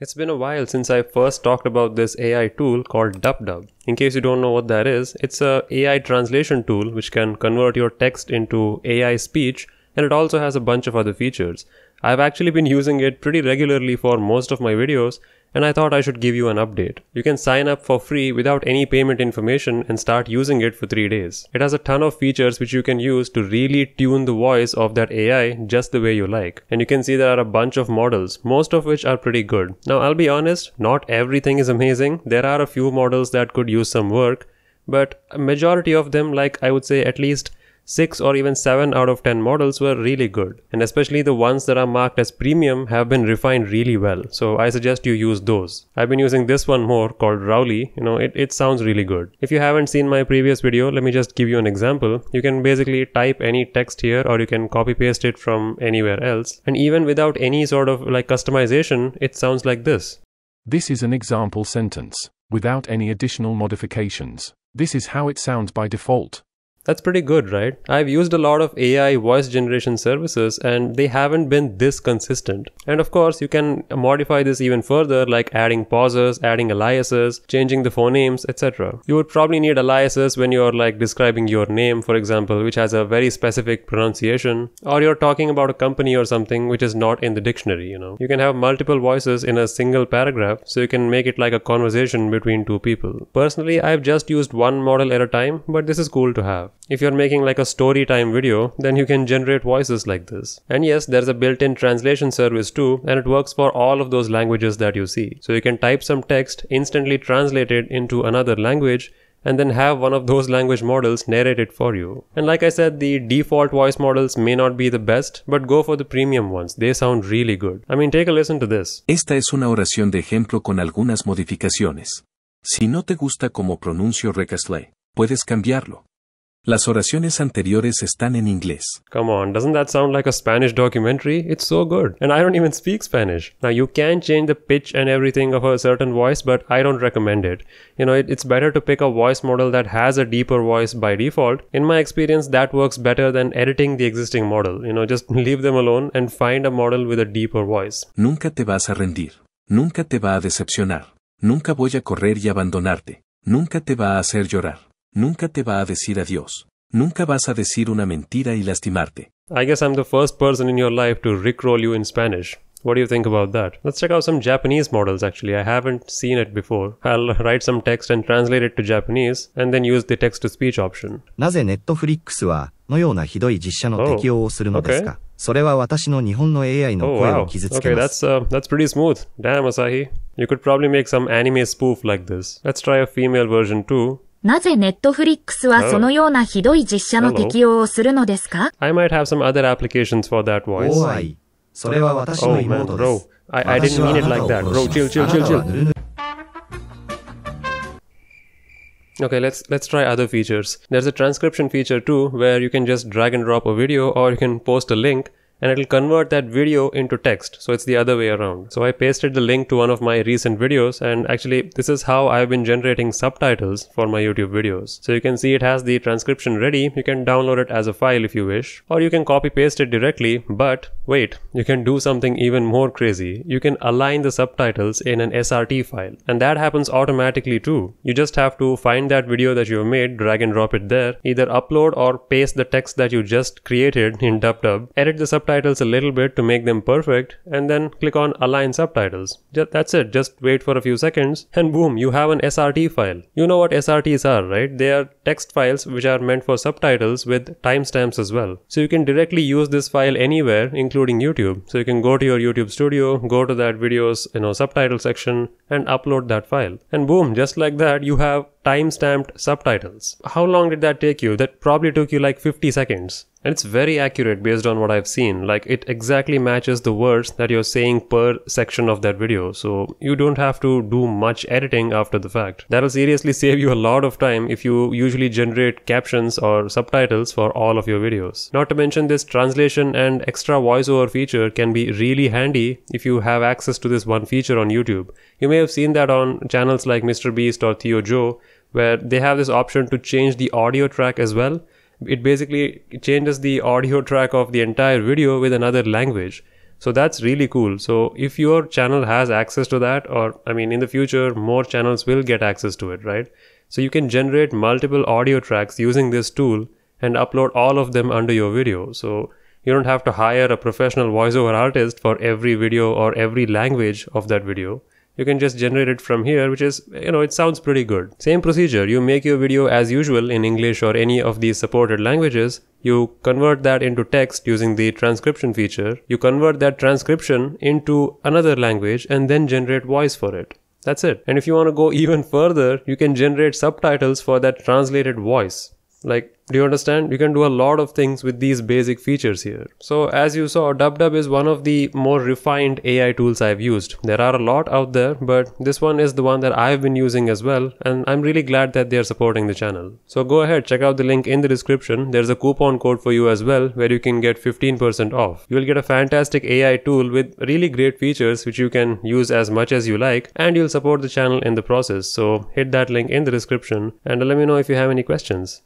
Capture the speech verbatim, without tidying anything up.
It's been a while since I first talked about this A I tool called DubDub. In case you don't know what that is, it's an A I translation tool which can convert your text into A I speech, and it also has a bunch of other features. I've actually been using it pretty regularly for most of my videos, and I thought I should give you an update. You can sign up for free without any payment information and start using it for three days. It has a ton of features which you can use to really tune the voice of that A I just the way you like. And you can see there are a bunch of models, most of which are pretty good. Now, I'll be honest, not everything is amazing. There are a few models that could use some work, but a majority of them, like I would say at least six or even seven out of ten models were really good, and especially the ones that are marked as premium have been refined really well, so I suggest you use those. I've been using this one more called Rowley. You know, it, it sounds really good. If you haven't seen my previous video, let me just give you an example. You can basically type any text here, or you can copy paste it from anywhere else, and even without any sort of like customization, it sounds like this. This is an example sentence, without any additional modifications. This is how it sounds by default. That's pretty good, right? I've used a lot of A I voice generation services and they haven't been this consistent. And of course, you can modify this even further, like adding pauses, adding aliases, changing the phonemes, et cetera. You would probably need aliases when you're like describing your name, for example, which has a very specific pronunciation, or you're talking about a company or something which is not in the dictionary, you know. You can have multiple voices in a single paragraph, so you can make it like a conversation between two people. Personally, I've just used one model at a time, but this is cool to have. If you're making like a story time video, then you can generate voices like this. And yes, there's a built-in translation service too, and it works for all of those languages that you see. So you can type some text, instantly translate it into another language, and then have one of those language models narrate it for you. And like I said, the default voice models may not be the best, but go for the premium ones. They sound really good. I mean, take a listen to this. Esta es una oración de ejemplo con algunas modificaciones. Si no te gusta como pronuncio recastle, puedes cambiarlo. Las oraciones anteriores están en inglés. Come on, doesn't that sound like a Spanish documentary? It's so good. And I don't even speak Spanish. Now, you can change the pitch and everything of a certain voice, but I don't recommend it. You know, it, it's better to pick a voice model that has a deeper voice by default. In my experience, that works better than editing the existing model. You know, just leave them alone and find a model with a deeper voice. Nunca te vas a rendir. Nunca te va a decepcionar. Nunca voy a correr y abandonarte. Nunca te va a hacer llorar. Nunca te va a decir adiós. Nunca vas a decir una mentira y lastimarte. I guess I'm the first person in your life to rickroll you in Spanish. What do you think about that? Let's check out some Japanese models actually. I haven't seen it before. I'll write some text and translate it to Japanese and then use the text-to-speech option. Oh, okay. Oh, wow. Okay, that's, uh, that's pretty smooth. Damn, Asahi. You could probably make some anime spoof like this. Let's try a female version too. Oh. Hello. I might have some other applications for that voice. Oh man, bro. I, I didn't mean it like that. Bro, chill, chill, chill, chill. Okay, let's let's try other features. There's a transcription feature too, where you can just drag and drop a video, or you can post a link, and it'll convert that video into text. So it's the other way around. So I pasted the link to one of my recent videos, and actually this is how I've been generating subtitles for my YouTube videos. So you can see it has the transcription ready. You can download it as a file if you wish, or you can copy paste it directly. But wait, you can do something even more crazy. You can align the subtitles in an S R T file, and that happens automatically too. You just have to find that video that you've made, drag and drop it there, either upload or paste the text that you just created in DubDub, edit the subtitles subtitles a little bit to make them perfect, and then click on align subtitles. Just, that's it. Just wait for a few seconds and boom, you have an S R T file. You know what S R Ts are, right? They are text files which are meant for subtitles with timestamps as well. So you can directly use this file anywhere, including YouTube. So you can go to your YouTube studio, go to that video's, you know, subtitle section and upload that file. And boom, just like that, you have time-stamped subtitles. How long did that take you? That probably took you like fifty seconds. And it's very accurate based on what I've seen. Like, it exactly matches the words that you're saying per section of that video. So you don't have to do much editing after the fact. That'll seriously save you a lot of time if you usually generate captions or subtitles for all of your videos. Not to mention, this translation and extra voiceover feature can be really handy if you have access to this one feature on YouTube. You may have seen that on channels like MrBeast or Theo Joe, where they have this option to change the audio track as well. It basically changes the audio track of the entire video with another language. So that's really cool. So if your channel has access to that, or I mean in the future more channels will get access to it, right? So you can generate multiple audio tracks using this tool and upload all of them under your video. So you don't have to hire a professional voiceover artist for every video or every language of that video. You can just generate it from here, which is, you know, it sounds pretty good. Same procedure, you make your video as usual in English or any of these supported languages. You convert that into text using the transcription feature. You convert that transcription into another language and then generate voice for it. That's it. And if you want to go even further, you can generate subtitles for that translated voice. Like, do you understand? You can do a lot of things with these basic features here. So as you saw, DubDub is one of the more refined A I tools I've used. There are a lot out there, but this one is the one that I've been using as well, and I'm really glad that they're supporting the channel. So go ahead, check out the link in the description. There's a coupon code for you as well, where you can get fifteen percent off. You'll get a fantastic A I tool with really great features, which you can use as much as you like, and you'll support the channel in the process. So hit that link in the description, and let me know if you have any questions.